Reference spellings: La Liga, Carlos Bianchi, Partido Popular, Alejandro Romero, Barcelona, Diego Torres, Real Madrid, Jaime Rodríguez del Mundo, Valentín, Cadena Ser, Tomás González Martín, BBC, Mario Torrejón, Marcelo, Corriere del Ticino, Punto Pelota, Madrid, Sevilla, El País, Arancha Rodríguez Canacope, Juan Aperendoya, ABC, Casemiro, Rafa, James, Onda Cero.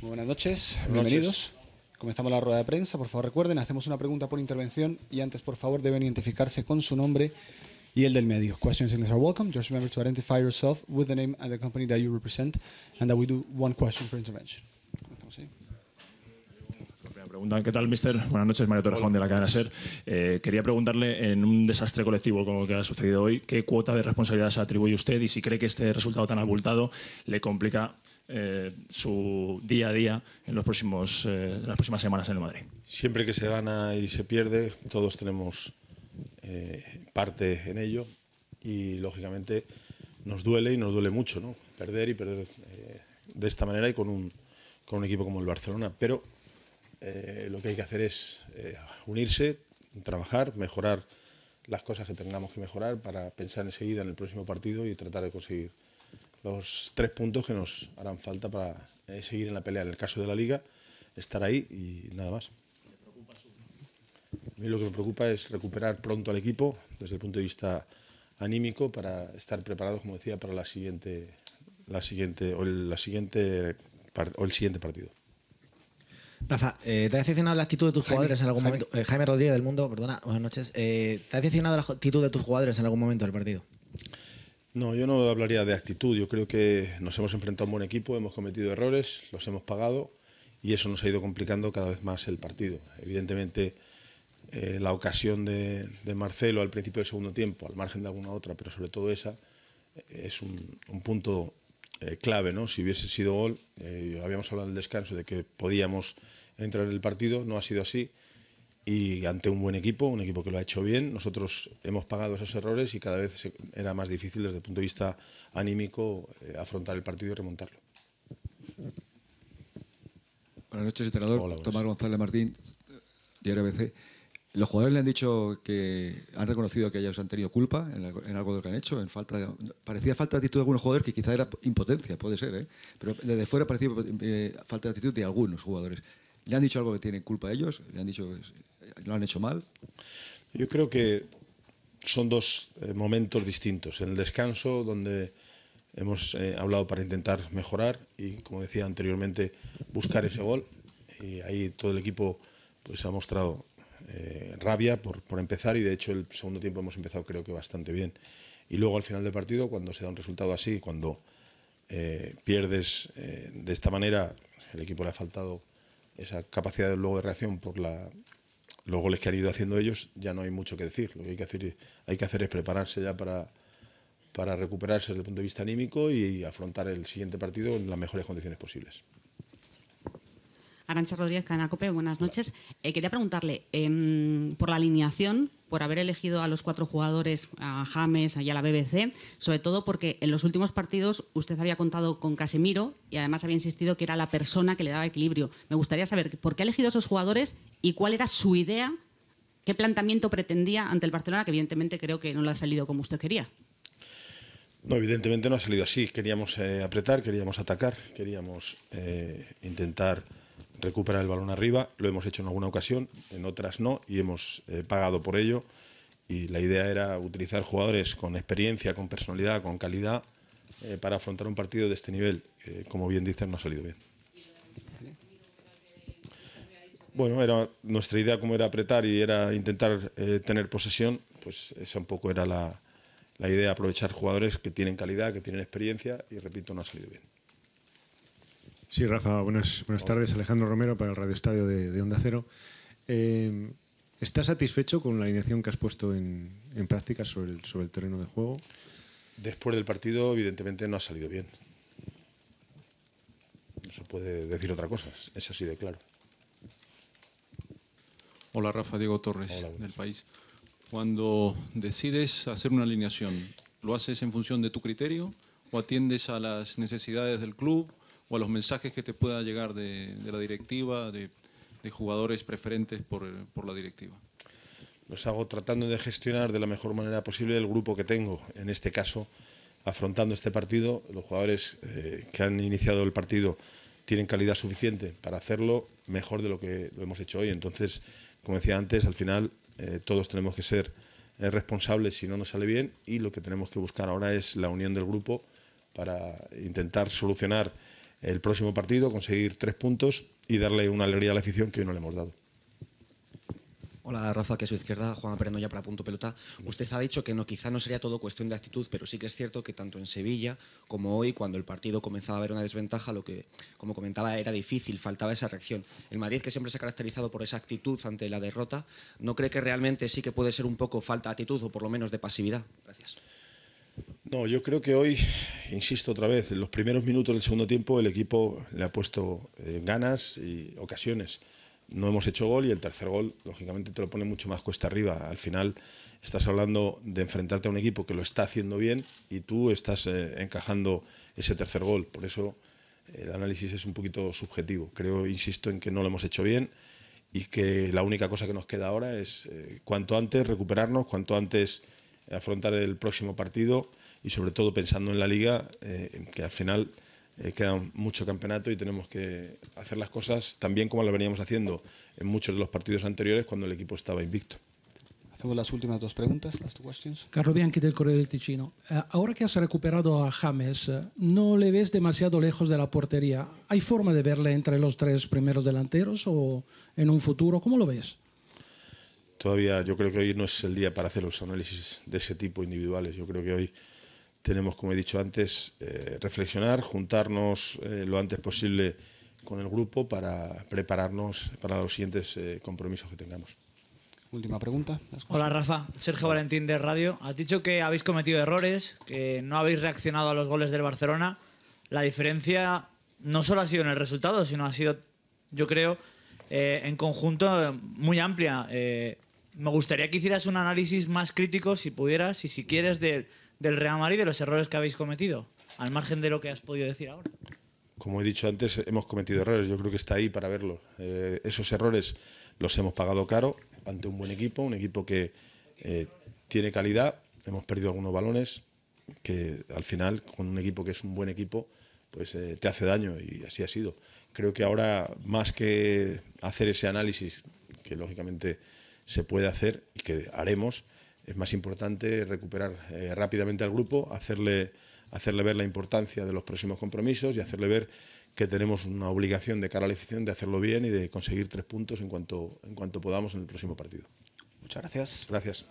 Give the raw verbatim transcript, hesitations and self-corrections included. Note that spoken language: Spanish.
Muy buenas noches, buenas bienvenidos. Noches. Comenzamos la rueda de prensa. Por favor, recuerden, hacemos una pregunta por intervención y antes, por favor, deben identificarse con su nombre y el del medio. Questions in English are welcome. Just remember to identify yourself with the name and the company that you represent and that we do one question per intervention. Pregunta. ¿Qué tal, mister? Buenas noches, Mario Torrejón de la Cadena Ser. Eh, quería preguntarle, en un desastre colectivo como el que ha sucedido hoy, ¿qué cuota de responsabilidad se atribuye usted y si cree que este resultado tan abultado le complica eh, su día a día en los próximos, eh, las próximas semanas en el Madrid? Siempre que se gana y se pierde, todos tenemos eh, parte en ello y, lógicamente, nos duele y nos duele mucho, ¿no? Perder y perder eh, de esta manera y con un, con un equipo como el Barcelona, pero... Eh, lo que hay que hacer es eh, unirse, trabajar, mejorar las cosas que tengamos que mejorar para pensar enseguida en el próximo partido y tratar de conseguir los tres puntos que nos harán falta para eh, seguir en la pelea. En el caso de la Liga, estar ahí y nada más. A mí lo que me preocupa es recuperar pronto al equipo desde el punto de vista anímico para estar preparados, como decía, para la siguiente, la siguiente, o el, la siguiente, o el siguiente partido. Rafa, eh, ¿te ha decepcionado la actitud de tus Jaime, jugadores en algún Jaime. momento? Eh, Jaime Rodríguez del Mundo, perdona, buenas noches. Eh, ¿Te ha decepcionado la actitud de tus jugadores en algún momento del partido? No, yo no hablaría de actitud. Yo creo que nos hemos enfrentado a un buen equipo, hemos cometido errores, los hemos pagado y eso nos ha ido complicando cada vez más el partido. Evidentemente, eh, la ocasión de, de Marcelo al principio del segundo tiempo, al margen de alguna otra, pero sobre todo esa, es un, un punto... Eh, clave, ¿no? Si hubiese sido gol, eh, habíamos hablado en el descanso de que podíamos entrar en el partido, no ha sido así y ante un buen equipo, un equipo que lo ha hecho bien, nosotros hemos pagado esos errores y cada vez se, era más difícil desde el punto de vista anímico eh, afrontar el partido y remontarlo. Buenas noches, entrenador. Hola, Tomás González Martín, Diario A B C. Los jugadores le han dicho que han reconocido que ellos han tenido culpa en algo de lo que han hecho, en falta de, parecía falta de actitud de algunos jugadores que quizá era impotencia, puede ser, ¿eh? Pero desde fuera parecía eh, falta de actitud de algunos jugadores. ¿Le han dicho algo que tienen culpa a ellos? ¿Le han dicho que lo han hecho mal? Yo creo que son dos eh, momentos distintos. En el descanso, donde hemos eh, hablado para intentar mejorar y, como decía anteriormente, buscar ese gol. Y ahí todo el equipo pues, ha mostrado... Eh, rabia por, por empezar y de hecho el segundo tiempo hemos empezado creo que bastante bien y luego al final del partido cuando se da un resultado así, cuando eh, pierdes eh, de esta manera, el equipo le ha faltado esa capacidad de, luego de reacción por la, los goles que han ido haciendo ellos, ya no hay mucho que decir. Lo que hay que hacer, hay que hacer es prepararse ya para, para recuperarse desde el punto de vista anímico y afrontar el siguiente partido en las mejores condiciones posibles. Arancha Rodríguez Canacope, buenas noches. Eh, quería preguntarle eh, por la alineación, por haber elegido a los cuatro jugadores, a James, allá a la B B C, sobre todo porque en los últimos partidos usted había contado con Casemiro y además había insistido que era la persona que le daba equilibrio. Me gustaría saber por qué ha elegido esos jugadores y cuál era su idea, qué planteamiento pretendía ante el Barcelona, que evidentemente creo que no le ha salido como usted quería. No, evidentemente no ha salido así. Queríamos eh, apretar, queríamos atacar, queríamos eh, intentar... recuperar el balón arriba, lo hemos hecho en alguna ocasión, en otras no, y hemos eh, pagado por ello. Y la idea era utilizar jugadores con experiencia, con personalidad, con calidad, eh, para afrontar un partido de este nivel. Eh, como bien dicen, no ha salido bien. Bueno, era nuestra idea como era apretar y era intentar eh, tener posesión, pues esa un poco era la, la idea, aprovechar jugadores que tienen calidad, que tienen experiencia, y repito, no ha salido bien. Sí, Rafa, buenas, buenas tardes. Alejandro Romero para el Radio Estadio de, de Onda Cero. Eh, ¿Estás satisfecho con la alineación que has puesto en, en práctica sobre el, sobre el terreno de juego? Después del partido, evidentemente, no ha salido bien. No se puede decir otra cosa, es así de claro. Hola, Rafa, Diego Torres, Hola, del País. Cuando decides hacer una alineación, ¿lo haces en función de tu criterio o atiendes a las necesidades del club o a los mensajes que te pueda llegar de, de la directiva, de, de jugadores preferentes por, por la directiva? Los hago tratando de gestionar de la mejor manera posible el grupo que tengo. En este caso, afrontando este partido, los jugadores eh, que han iniciado el partido tienen calidad suficiente para hacerlo mejor de lo que lo hemos hecho hoy. Entonces, como decía antes, al final eh, todos tenemos que ser eh, responsables si no nos sale bien y lo que tenemos que buscar ahora es la unión del grupo para intentar solucionar el próximo partido, conseguir tres puntos y darle una alegría a la afición que hoy no le hemos dado. Hola, Rafa, que a su izquierda, Juan Aperendoya para Punto Pelota. Usted ha dicho que no, quizá no sería todo cuestión de actitud, pero sí que es cierto que tanto en Sevilla como hoy, cuando el partido comenzaba a haber una desventaja, lo que, como comentaba, era difícil, faltaba esa reacción. El Madrid, que siempre se ha caracterizado por esa actitud ante la derrota, ¿no cree que realmente sí que puede ser un poco falta de actitud o por lo menos de pasividad? Gracias. No, yo creo que hoy, insisto otra vez, en los primeros minutos del segundo tiempo el equipo le ha puesto eh, ganas y ocasiones. No hemos hecho gol y el tercer gol, lógicamente, te lo pone mucho más cuesta arriba. Al final estás hablando de enfrentarte a un equipo que lo está haciendo bien y tú estás eh, encajando ese tercer gol. Por eso el análisis es un poquito subjetivo. Creo, insisto, en que no lo hemos hecho bien y que la única cosa que nos queda ahora es eh, cuanto antes recuperarnos, cuanto antes afrontar el próximo partido y sobre todo pensando en la Liga, eh, que al final... Eh, queda mucho campeonato y tenemos que hacer las cosas también como lo veníamos haciendo en muchos de los partidos anteriores cuando el equipo estaba invicto. Hacemos las últimas dos preguntas, las dos cuestiones. Carlos Bianchi del Corriere del Ticino. Eh, ahora que has recuperado a James, eh, ¿no le ves demasiado lejos de la portería? ¿Hay forma de verle entre los tres primeros delanteros o en un futuro? ¿Cómo lo ves? Todavía yo creo que hoy no es el día para hacer los análisis de ese tipo individuales. Yo creo que hoy tenemos, como he dicho antes, eh, reflexionar, juntarnos eh, lo antes posible con el grupo para prepararnos para los siguientes eh, compromisos que tengamos. Última pregunta. Hola, Rafa. Sergio Valentín de Radio. Has dicho que habéis cometido errores, que no habéis reaccionado a los goles del Barcelona. La diferencia no solo ha sido en el resultado, sino ha sido, yo creo, eh, en conjunto muy amplia. Eh, me gustaría que hicieras un análisis más crítico, si pudieras, y si quieres, de... del Real Madrid, de los errores que habéis cometido, al margen de lo que has podido decir ahora. Como he dicho antes, hemos cometido errores, yo creo que está ahí para verlo. Eh, esos errores los hemos pagado caro ante un buen equipo, un equipo que eh, tiene calidad, hemos perdido algunos balones, que al final, con un equipo que es un buen equipo, pues eh, te hace daño y así ha sido. Creo que ahora, más que hacer ese análisis, que lógicamente se puede hacer y que haremos, es más importante recuperar eh, rápidamente al grupo, hacerle, hacerle ver la importancia de los próximos compromisos y hacerle ver que tenemos una obligación de cara a la afición de hacerlo bien y de conseguir tres puntos en cuanto, en cuanto podamos en el próximo partido. Muchas gracias. Gracias.